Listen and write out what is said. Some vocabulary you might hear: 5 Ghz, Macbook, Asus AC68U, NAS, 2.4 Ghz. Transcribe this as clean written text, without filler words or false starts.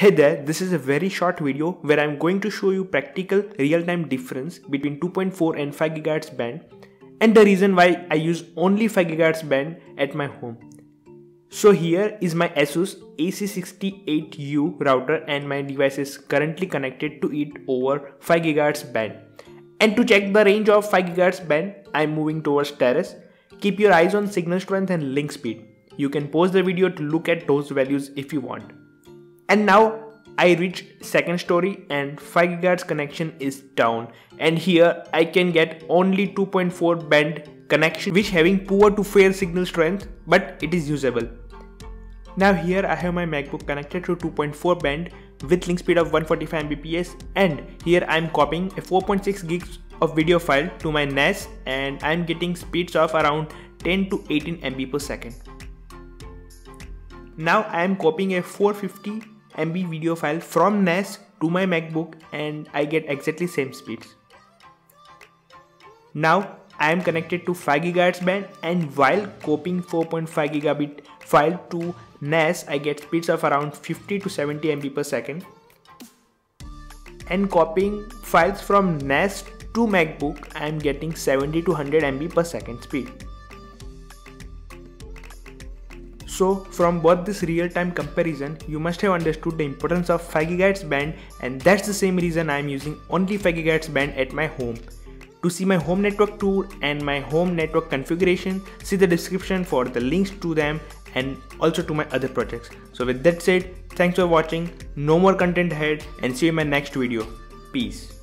Hey there, this is a very short video where I'm going to show you practical real-time difference between 2.4 and 5 GHz band and the reason why I use only 5 GHz band at my home. So here is my Asus AC68U router and my device is currently connected to it over 5 GHz band. And to check the range of 5 GHz band, I'm moving towards terrace. Keep your eyes on signal strength and link speed. You can pause the video to look at those values if you want. And now I reach second story and 5 GHz connection is down. And here I can get only 2.4 band connection, which having poor to fair signal strength, but it is usable. Now here I have my Macbook connected to 2.4 band with link speed of 145 Mbps, and here I am copying a 4.6 gigs of video file to my NAS and I am getting speeds of around 10 to 18 MB per second. Now I am copying a 450 MB video file from NAS to my MacBook and I get exactly same speeds. Now I am connected to 5 GHz band and while copying 4.5 gigabit file to NAS I get speeds of around 50 to 70 MB per second. And copying files from NAS to MacBook I am getting 70 to 100 MB per second speed. So from both this real-time comparison, you must have understood the importance of 5 GHz band, and that's the same reason I am using only 5 GHz band at my home. To see my home network tour and my home network configuration, see the description for the links to them and also to my other projects. So with that said, thanks for watching, no more content ahead and see you in my next video. Peace.